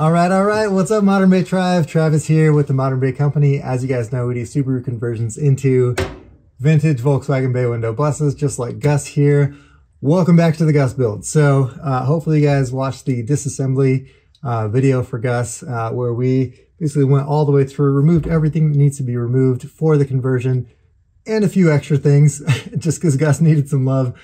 All right. What's up, Modern Bay Tribe? Travis here with the Modern Bay Company. As you guys know, we do Subaru conversions into vintage Volkswagen bay window buses, just like Gus here. Welcome back to the Gus build. So hopefully you guys watched the disassembly video for Gus where we basically went all the way through, removed everything that needs to be removed for the conversion and a few extra things just because Gus needed some love.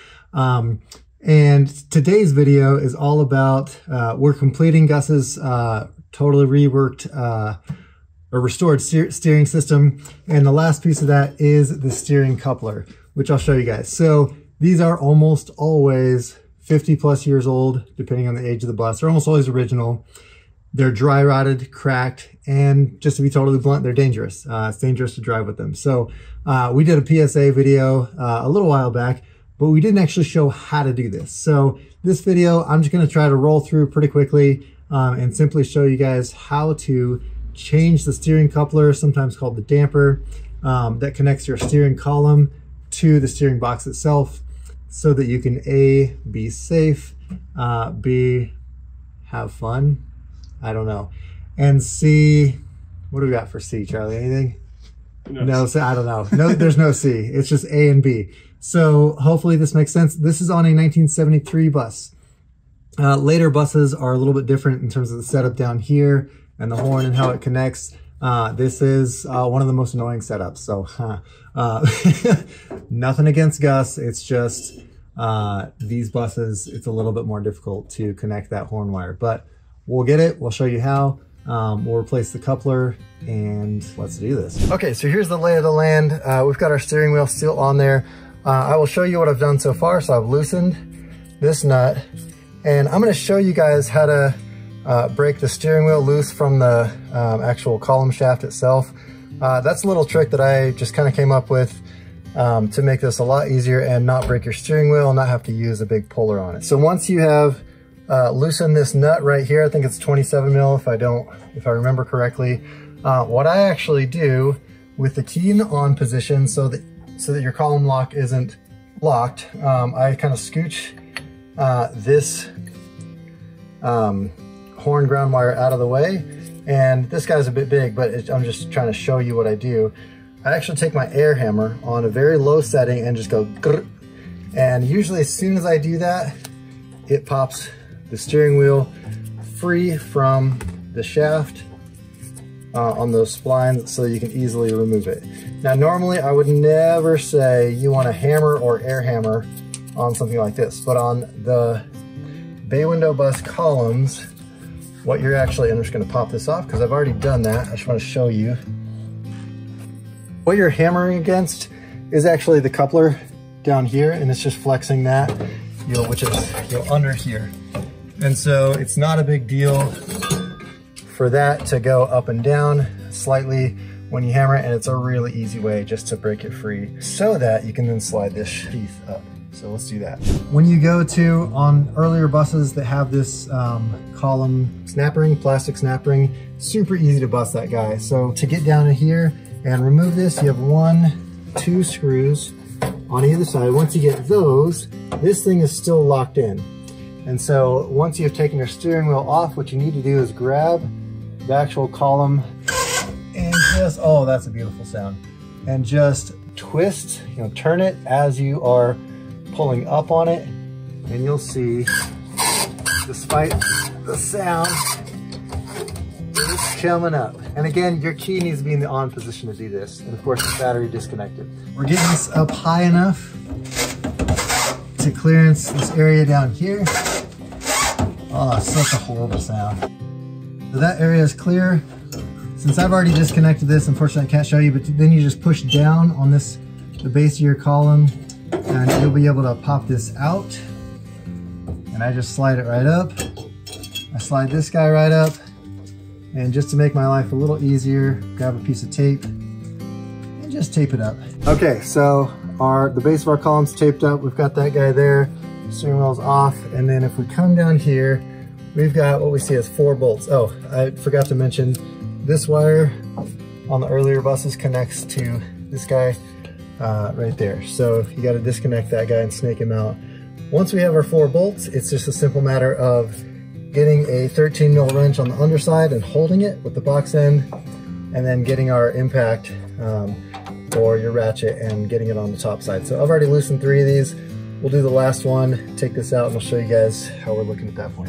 And today's video is all about, we're completing Gus's totally reworked or restored steering system. And the last piece of that is the steering coupler, which I'll show you guys. So these are almost always 50 plus years old, depending on the age of the bus. They're almost always original. They're dry rotted, cracked, and just to be totally blunt, they're dangerous. It's dangerous to drive with them. So we did a PSA video a little while back, but we didn't actually show how to do this. So this video, I'm just gonna try to roll through pretty quickly and simply show you guys how to change the steering coupler, sometimes called the damper, that connects your steering column to the steering box itself, so that you can A, be safe, B, have fun, I don't know. And C, what do we got for C, Charlie, anything? No, so I don't know. No, there's no C, it's just A and B. So hopefully this makes sense. This is on a 1973 bus. Later buses are a little bit different in terms of the setup down here and the horn and how it connects. This is one of the most annoying setups. So nothing against Gus. It's just these buses, it's a little bit more difficult to connect that horn wire, but we'll get it. We'll show you how. We'll replace the coupler and let's do this. Okay, so here's the lay of the land. We've got our steering wheel still on there. I will show you what I've done so far. So I've loosened this nut and I'm gonna show you guys how to break the steering wheel loose from the actual column shaft itself. That's a little trick that I just kind of came up with to make this a lot easier and not break your steering wheel and not have to use a big puller on it. So once you have loosen this nut right here. I think it's 27 mil if I remember correctly. What I actually do with the key in the on position so that your column lock isn't locked, I kind of scooch this horn ground wire out of the way. And this guy's a bit big, but I'm just trying to show you what I do. I actually take my air hammer on a very low setting and just go grrr. And usually as soon as I do that, it pops the steering wheel free from the shaft on those splines so you can easily remove it. Now, normally I would never say you want a hammer or air hammer on something like this, but on the bay window bus columns, what you're actually, I'm just gonna pop this off because I've already done that. I just wanna show you. What you're hammering against is actually the coupler down here, and it's just flexing that, which is under here. And so it's not a big deal for that to go up and down slightly when you hammer it, and it's a really easy way just to break it free so that you can then slide this sheath up. So let's do that. When you go to, on earlier buses that have this column snap ring, plastic snap ring, super easy to bust that guy. So to get down in here and remove this, you have 1, 2 screws on either side. Once you get those, this thing is still locked in. And so once you've taken your steering wheel off, what you need to do is grab the actual column and just, oh, that's a beautiful sound. And just twist, turn it as you are pulling up on it. And you'll see, despite the sound, it's coming up. And again, your key needs to be in the on position to do this. And of course, the battery disconnected. We're getting this up high enough to clearance this area down here. Oh, such a horrible sound. So that area is clear. Since I've already disconnected this, unfortunately I can't show you, but then you just push down on this, the base of your column, and you'll be able to pop this out. And I just slide it right up. I slide this guy right up. And just to make my life a little easier, grab a piece of tape and just tape it up. Okay, so the base of our column's taped up. We've got that guy there, steering wheel's off. And then if we come down here, we've got what we see as 4 bolts. Oh, I forgot to mention, this wire on the earlier buses connects to this guy right there. So you gotta disconnect that guy and snake him out. Once we have our 4 bolts, it's just a simple matter of getting a 13 mil wrench on the underside and holding it with the box end, and then getting our impact or your ratchet and getting it on the top side. So I've already loosened 3 of these. We'll do the last one, take this out, and I'll show you guys how we're looking at that point.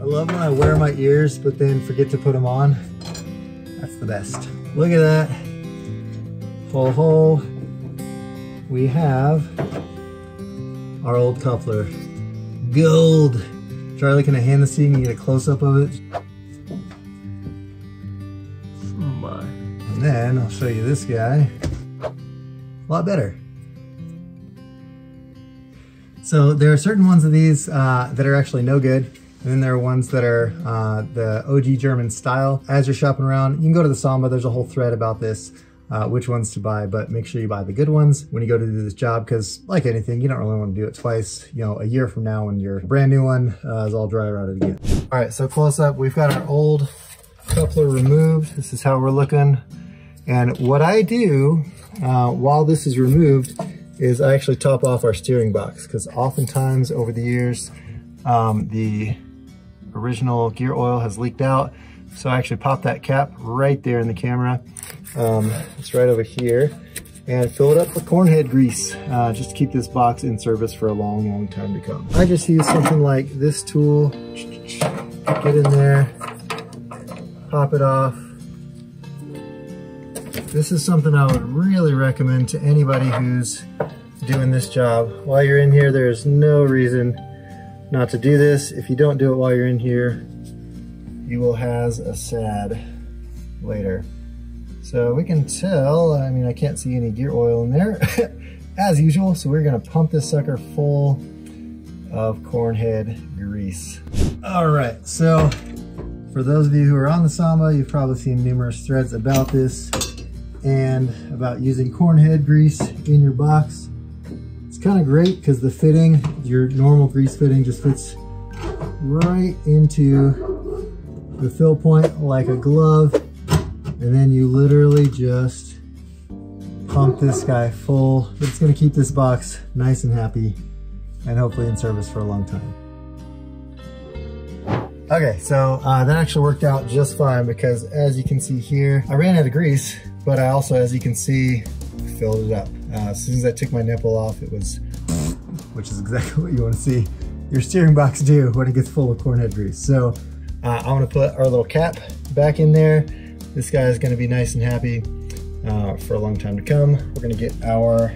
I love when I wear my ears but then forget to put them on. That's the best. Look at that. Ho ho. We have our old coupler. Gold. Charlie, can I hand this to you and get a close-up of it? And then I'll show you this guy. A lot better. So there are certain ones of these that are actually no good, and then there are ones that are the OG German style. As you're shopping around, you can go to the Samba. There's a whole thread about this, which ones to buy, but make sure you buy the good ones when you go to do this job, because like anything, you don't really want to do it twice. You know, a year from now when your brand new one is all dry rotted again. All right, so close up, we've got our old coupler removed. This is how we're looking. And what I do while this is removed is I actually top off our steering box, because oftentimes over the years, the original gear oil has leaked out. So I actually pop that cap right there in the camera. It's right over here, and fill it up with cornhead grease just to keep this box in service for a long, long time to come. I just use something like this tool, get in there, pop it off. This is something I would really recommend to anybody who's doing this job. While you're in here, there's no reason not to do this. If you don't do it while you're in here, you will have a sad later. So we can tell, I mean, I can't see any gear oil in there as usual. So we're gonna pump this sucker full of cornhead grease. All right, so for those of you who are on the Samba, you've probably seen numerous threads about this and about using cornhead grease in your box. It's kind of great because the fitting, your normal grease fitting, just fits right into the fill point like a glove. And then you literally just pump this guy full. It's gonna keep this box nice and happy and hopefully in service for a long time. Okay, so that actually worked out just fine, because as you can see here, I ran out of grease, but I also, as you can see, filled it up. As soon as I took my nipple off, it was, which is exactly what you want to see your steering box do when it gets full of cornhead grease. So I want to put our little cap back in there. This guy is going to be nice and happy for a long time to come. We're going to get our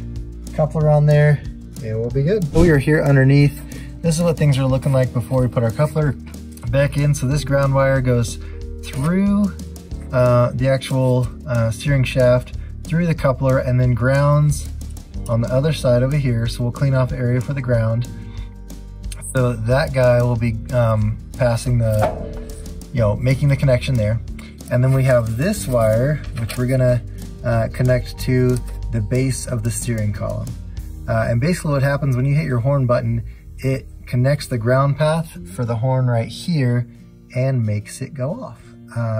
coupler on there and we'll be good. We are here underneath. This is what things are looking like before we put our coupler back in. So this ground wire goes through the actual steering shaft, through the coupler, and then grounds on the other side over here. So we'll clean off the area for the ground. So that guy will be passing the, you know, making the connection there. And then we have this wire, which we're gonna connect to the base of the steering column. And basically what happens when you hit your horn button, it connects the ground path for the horn right here and makes it go off.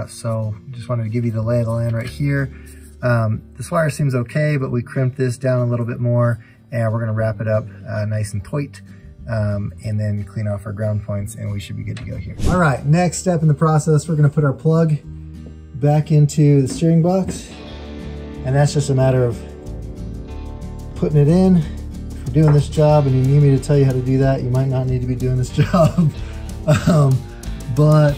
So just wanted to give you the lay of the land right here. This wire seems okay, but we crimped this down a little bit more, and we're gonna wrap it up nice and tight, and then clean off our ground points, and we should be good to go here. All right, next step in the process, we're gonna put our plug back into the steering box, and that's just a matter of putting it in. Doing this job, and you need me to tell you how to do that, you might not need to be doing this job. But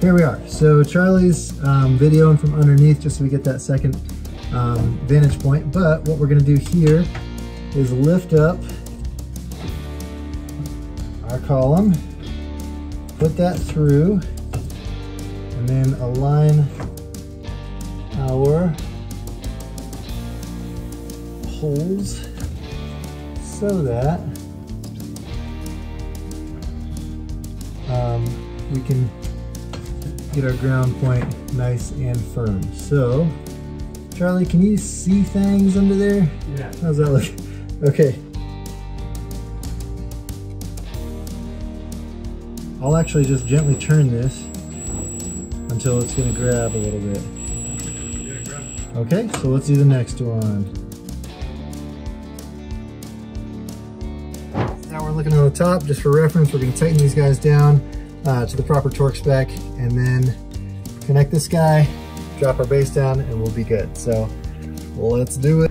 here we are. So Charlie's videoing from underneath just so we get that second vantage point. But what we're gonna do here is lift up our column, put that through, and then align our holes so that we can get our ground point nice and firm. So, Charlie, can you see things under there? Yeah. How's that look? Okay. I'll actually just gently turn this until it's gonna grab a little bit. Okay, so let's do the next one. looking on the top, just for reference, we're going to tighten these guys down to the proper torque spec, and then connect this guy, drop our base down, and we'll be good. So let's do it.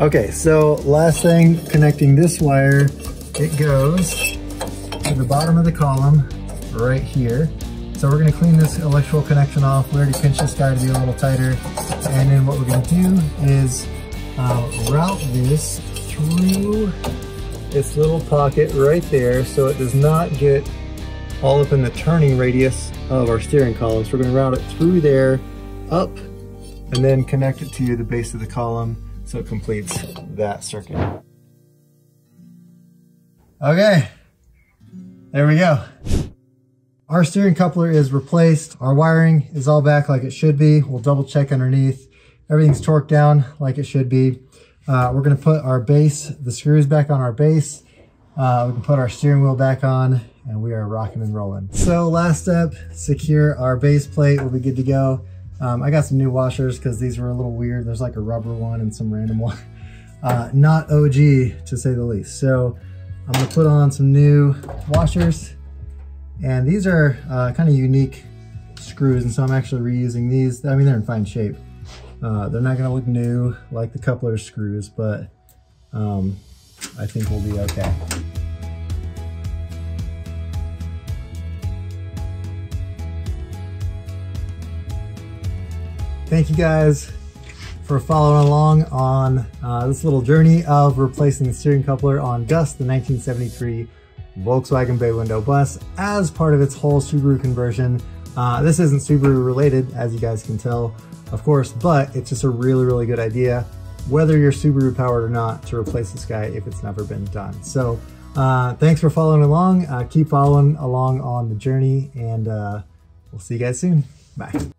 Okay, so last thing, connecting this wire, it goes to the bottom of the column right here. So we're going to clean this electrical connection off. We already pinched this guy to be a little tighter. And then what we're going to do is route this through its little pocket right there so it does not get all up in the turning radius of our steering column. So we're going to route it through there, up, and then connect it to the base of the column so it completes that circuit. Okay, there we go. Our steering coupler is replaced. Our wiring is all back like it should be. We'll double check underneath. Everything's torqued down like it should be. We're gonna put our base, the screws back on our base. We can put our steering wheel back on, and we are rocking and rolling. So last step, secure our base plate. We'll be good to go. I got some new washers because these were a little weird. There's like a rubber one and some random one. Not OG to say the least. So I'm gonna put on some new washers, and these are kind of unique screws, and so I'm actually reusing these. I mean, they're in fine shape. They're not gonna look new like the coupler screws, but I think we'll be okay. Thank you guys for following along on this little journey of replacing the steering coupler on Gus, the 1973 Volkswagen Bay Window Bus, as part of its whole Subaru conversion. This isn't Subaru related, as you guys can tell, of course, but it's just a really, really good idea, whether you're Subaru powered or not, to replace this guy if it's never been done. So thanks for following along. Keep following along on the journey, and we'll see you guys soon. Bye.